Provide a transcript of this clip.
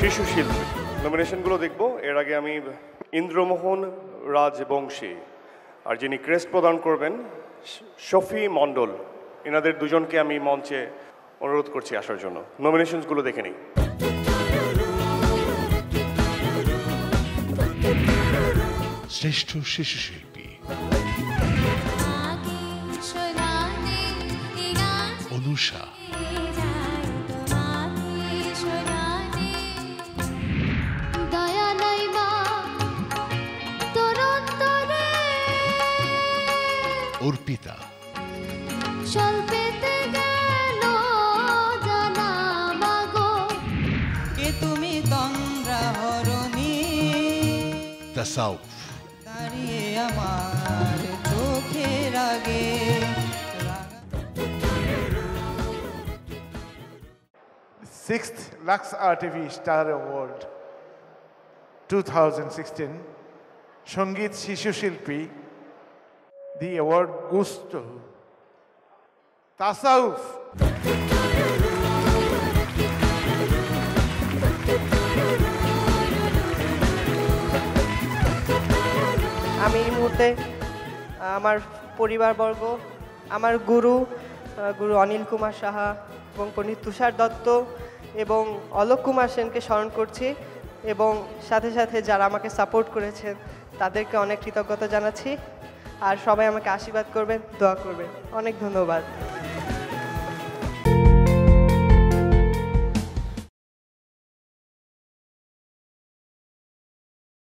শিশু শিল্পী নমিনেশনগুলো দেখব এর আগে আমি ইন্দ্র মোহন রাজ বংশী আর যিনি ক্রেস্ট প্রদান করবেন শফি মণ্ডল ইনাদের দুজনকে আমি মঞ্চে অনুরোধ করছি আসার জন্য নমিনেশনসগুলো দেখে নিই শ্রেষ্ঠ শিশু শিল্পী Anusha Orpita Shalpete gelo jana mago ke tumi tondra horoni tasawuf dariye amar chokher age Sixth Lux RTV Star Award 2016 Sangeet Shishu Shilpi The award goes to Tasawuf. আমি এই মুহূর্তে আমার পরিবারবর্গ আমার গুরু অনিল কুমার সাহা এবং প্রণীতুষার দত্ত এবং অলোক কুমার সেনকে স্মরণ করছি এবং সাথে সাথে যারা আমাকে সাপোর্ট করেছেন তাদেরকে অনেক কৃতজ্ঞতা জানাচ্ছি আর সবাই আমাকে আশীর্বাদ করবেন দোয়া করবেন অনেক ধন্যবাদ